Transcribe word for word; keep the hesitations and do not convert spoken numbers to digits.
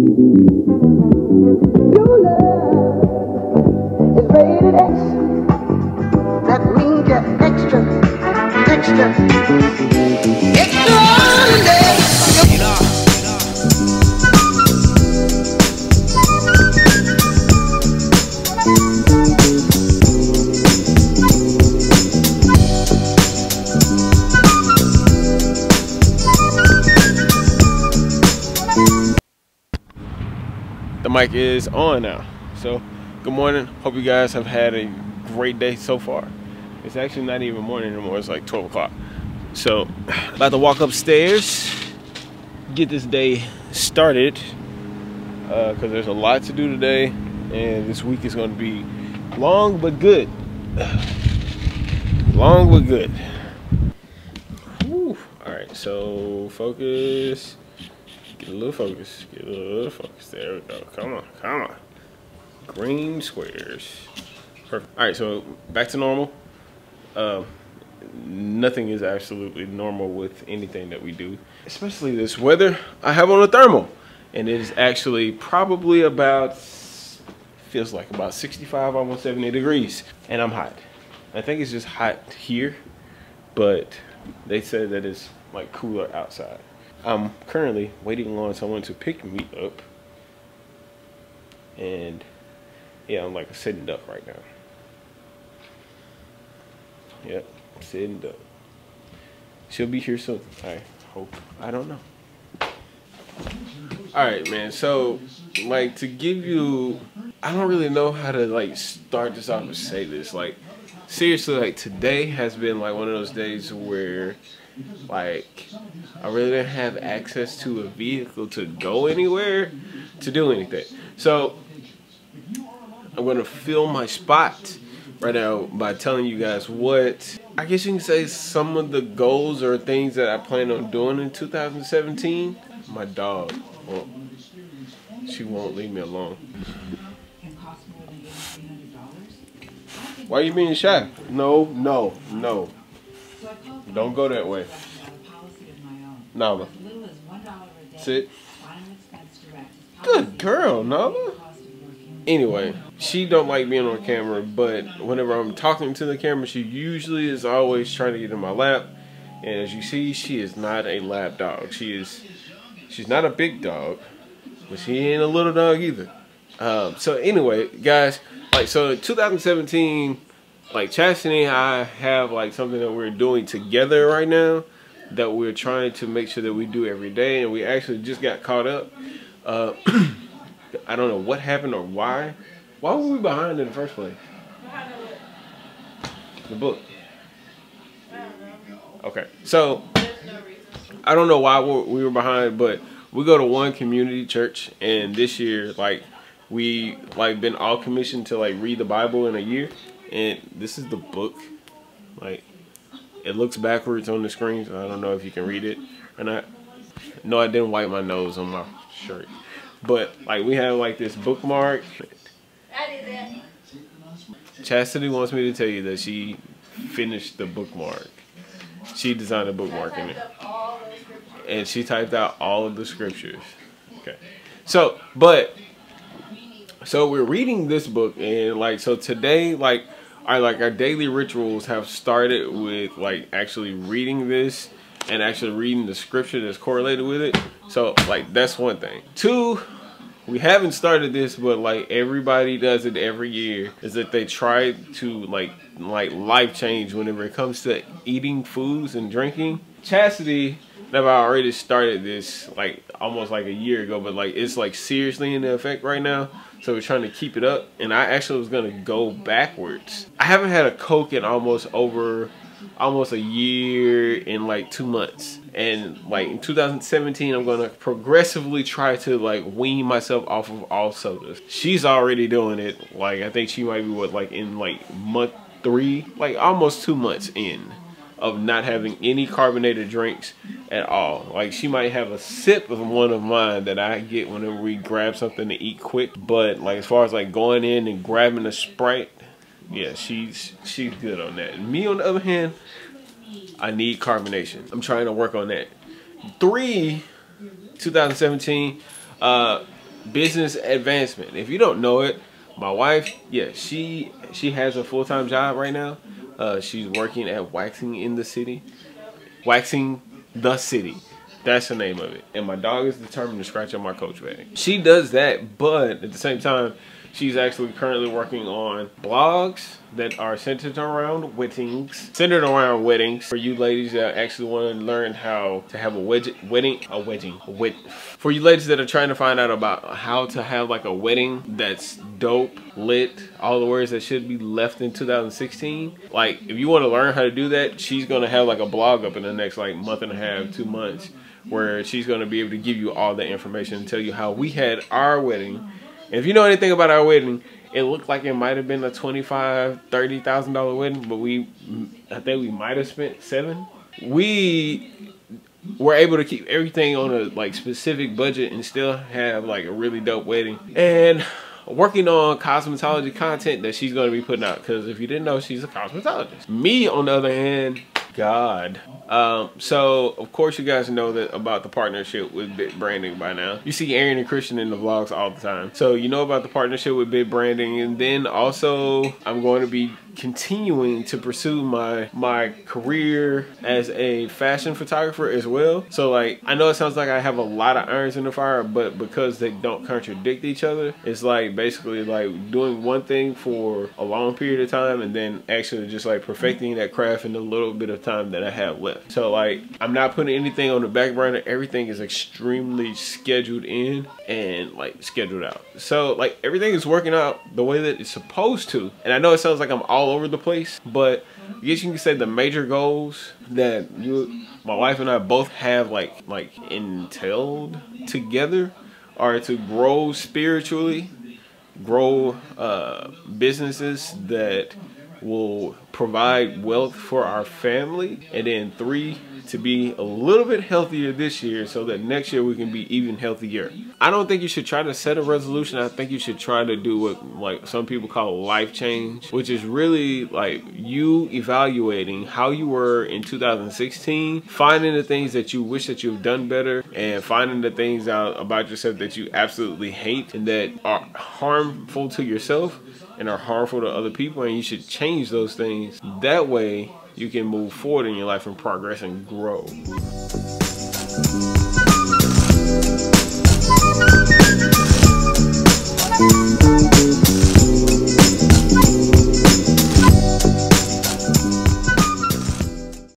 Your love is rated X. That means you're extra, extra, extra. Mic is on now. So good morning, hope you guys have had a great day so far. It's actually not even morning anymore, it's like twelve o'clock. So about to walk upstairs, get this day started, uh because there's a lot to do today and this week is going to be long but good. Long but good. Woo. All right, so focus. Get a little focus, get a little focus, there we go, come on, come on. Green squares, perfect. All right, so back to normal. Um, nothing is absolutely normal with anything that we do, especially this weather. I have on a thermal, and it is actually probably about, feels like about sixty-five, almost seventy degrees, and I'm hot. I think it's just hot here, but they said that it's like cooler outside. I'm currently waiting on someone to pick me up, and yeah, I'm like a sitting duck right now. Yep, sitting duck. She'll be here soon, I hope. I don't know. Alright, man, so like to give you, I don't really know how to like start this off and say this. Like seriously, like today has been like one of those days where like I really didn't have access to a vehicle to go anywhere to do anything. So I'm gonna fill my spot right now by telling you guys what I guess you can say some of the goals or things that I plan on doing in two thousand seventeen. My dog, well, she won't leave me alone. Why are you being shy? No, no, no. Don't go that way. Nala. Sit. Good girl, Nala. Anyway, she don't like being on camera, but whenever I'm talking to the camera, she usually is always trying to get in my lap. And as you see, she is not a lap dog. She is, she's not a big dog, but she ain't a little dog either. Um, so anyway, guys, like so in two thousand seventeen, like Chasity and I have like something that we're doing together right now that we're trying to make sure that we do every day, and we actually just got caught up. Uh, I don't know what happened or why. Why were we behind in the first place? The book. Okay, so I don't know why we were behind, but we go to one community church, and this year like we like been all commissioned to like read the Bible in a year. And this is the book. Like, it looks backwards on the screen, so I don't know if you can read it or not. No, I didn't wipe my nose on my shirt. But, like, we have, like, this bookmark. I did that. Chasity wants me to tell you that she finished the bookmark. She designed a bookmark in it. And she typed out all of the scriptures. Okay. So, but, so we're reading this book, and, like, so today, like, I like our daily rituals have started with like actually reading this and actually reading the scripture that's correlated with it. So like that's one thing. Two, we haven't started this, but like everybody does it every year, is that they try to like like life change whenever it comes to eating foods and drinking. Chasity never already started this like almost like a year ago, but like it's like seriously in effect right now. So we're trying to keep it up, and I actually was gonna go backwards. I haven't had a Coke in almost over, almost a year in like two months. And like in two thousand seventeen, I'm gonna progressively try to like wean myself off of all sodas. She's already doing it. Like I think she might be what like in like month three, like almost two months in of not having any carbonated drinks at all. Like she might have a sip of one of mine that I get whenever we grab something to eat quick, but like as far as like going in and grabbing a Sprite, yeah, she's she's good on that. And me on the other hand, I need carbonation. I'm trying to work on that. Three, twenty seventeen, uh, business advancement. If you don't know it, my wife, yeah, she she has a full-time job right now. Uh, she's working at Waxing in the City. Waxing the City. That's the name of it. And my dog is determined to scratch up my Coach bag. She does that, but at the same time, she's actually currently working on blogs that are centered around weddings. Centered around weddings for you ladies that actually want to learn how to have a wedding, wedding, a wedding, a wedding. For you ladies that are trying to find out about how to have like a wedding that's dope, lit, all the words that should be left in two thousand sixteen. Like if you want to learn how to do that, she's going to have like a blog up in the next like month and a half, two months, where she's going to be able to give you all the information and tell you how we had our wedding. If you know anything about our wedding, it looked like it might have been a twenty-five thousand dollars, thirty thousand dollars wedding, but we, I think we might have spent seven. We were able to keep everything on a like specific budget and still have like a really dope wedding. And working on cosmetology content that she's going to be putting out, because if you didn't know, she's a cosmetologist. Me, on the other hand, God. Um, so, of course, you guys know that about the partnership with Bit Branding by now. You see Aaron and Christian in the vlogs all the time. So, you know about the partnership with Bit Branding. And then also, I'm going to be continuing to pursue my my career as a fashion photographer as well. So, like, I know it sounds like I have a lot of irons in the fire, but because they don't contradict each other, it's like basically like doing one thing for a long period of time and then actually just like perfecting that craft in a little bit of time that I have left. So like I'm not putting anything on the back burner. Everything is extremely scheduled in and like scheduled out. So like everything is working out the way that it's supposed to. And I know it sounds like I'm all over the place, but I guess you can say the major goals that you, my wife and I both have like like entailed together are to grow spiritually, grow uh, businesses that will provide wealth for our family, and then three, to be a little bit healthier this year so that next year we can be even healthier. I don't think you should try to set a resolution. I think you should try to do what like some people call life change, which is really like you evaluating how you were in two thousand sixteen, finding the things that you wish that you've done better, and finding the things out about yourself that you absolutely hate and that are harmful to yourself and are harmful to other people, and you should change those things. That way, you can move forward in your life and progress and grow.